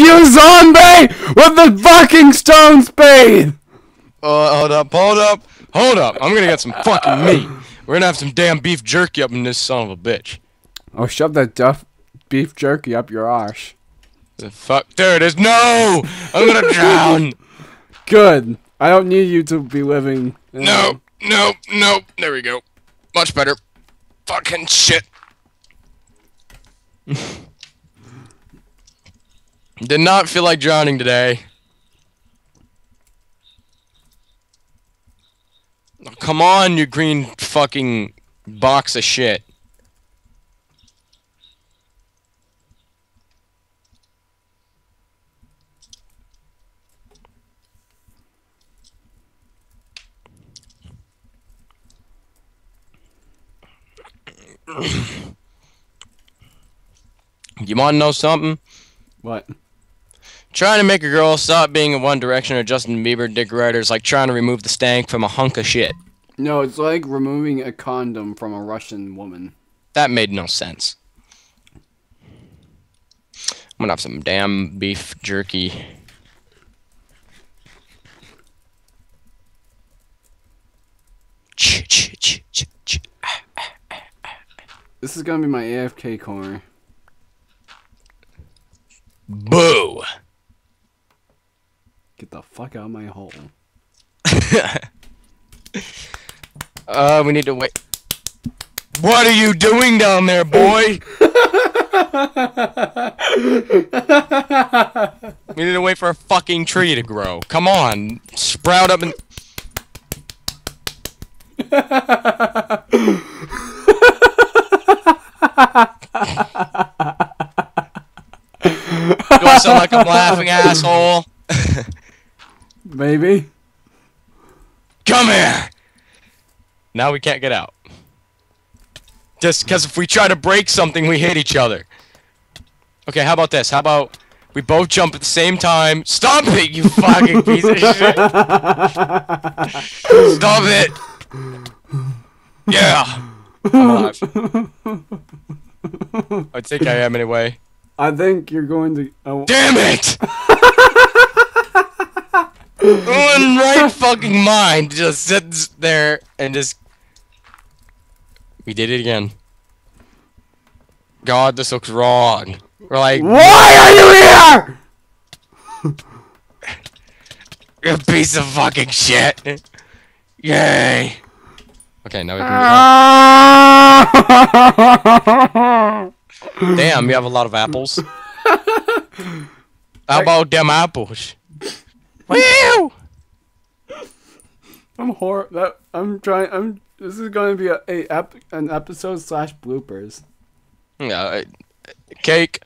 you zombie with the fucking stone speed! Hold up. I'm gonna get some fucking meat. We're gonna have some damn beef jerky up in this son of a bitch. Oh, shove that duff beef jerky up your arse. The fuck? There it is. No! I'm gonna drown! Good. I don't need you to be living. No. There we go. Much better. Fucking shit. Did not feel like drowning today. Oh, come on, you green fucking box of shit. You want to know something? What? Trying to make a girl stop being in One Direction or Justin Bieber dick rider is like trying to remove the stank from a hunk of shit. No, it's like removing a condom from a Russian woman. That made no sense. I'm gonna have some damn beef jerky. This is gonna be my AFK corner. Boo! Get the fuck out of my hole. We need to wait. What are you doing down there, boy? We need to wait for a fucking tree to grow. Come on, sprout up and. Do I sound like I'm laughing, asshole? Maybe. Come here! Now we can't get out. Just because if we try to break something, we hit each other. Okay, how about this? How about we both jump at the same time? Stop it, you fucking piece of shit! Stop it! Yeah! I'm alive. I think I am anyway. I think you're going to. Oh. Damn it! One right fucking mind just sits there and just. We did it again. God, this looks wrong. We're like. Why are you here? You piece of fucking shit. Yay. Okay, now we can. Damn, you have a lot of apples. How about them apples? Woo! This is going to be an episode / bloopers. Yeah, cake.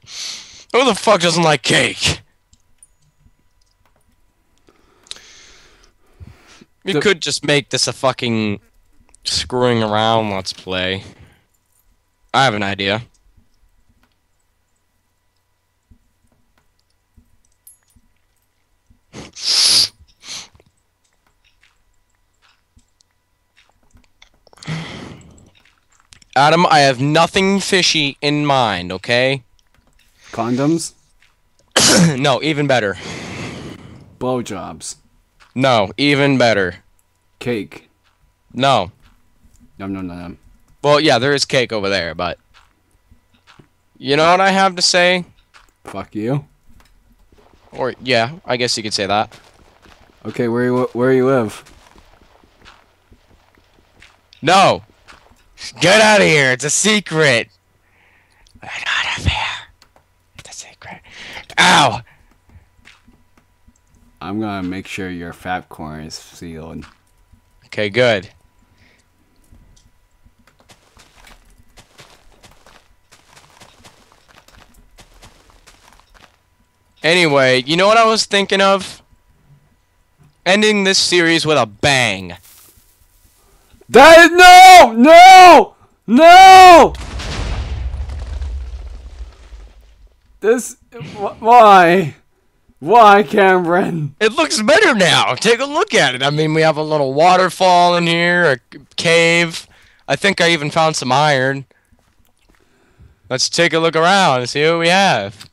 Who the fuck doesn't like cake? You could just make this a fucking screwing around let's play. I have an idea. Adam, I have nothing fishy in mind, okay? Condoms? No, even better. Blowjobs? No, even better. Cake? No. No. Well, yeah, there is cake over there, but... You know what I have to say? Fuck you. Or, yeah, I guess you could say that. Okay, where you live? No! Get out of here! It's a secret! We're not up here. It's a secret. Ow! I'm gonna make sure your fat corn is sealed. Okay, good. Anyway, you know what I was thinking of? Ending this series with a bang. That is no! This why, Cameron? It looks better now. Take a look at it. I mean, we have a little waterfall in here, a cave. I think I even found some iron. Let's take a look around and see what we have.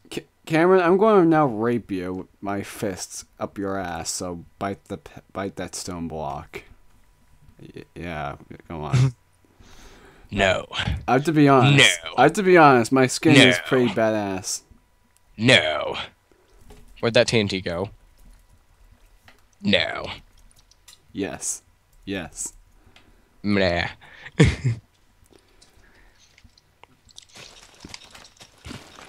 Cameron, I'm going to now rape you with my fists up your ass. So bite that stone block. Yeah, go on. No. I have to be honest. No. I have to be honest. My skin is pretty badass. No. Where'd that TNT go? No. Yes. Yes. Meh.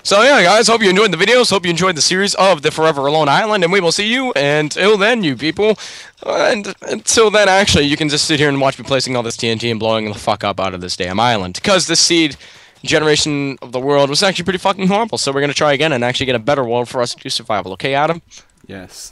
So yeah, guys, hope you enjoyed the videos. Hope you enjoyed the series of The Forever Alone Island, and we will see you until then, you people. And until then, actually, you can just sit here and watch me placing all this TNT and blowing the fuck up out of this damn island. Because this seed generation of the world was actually pretty fucking horrible, so we're going to try again and actually get a better world for us to do survival. Okay, Adam? Yes.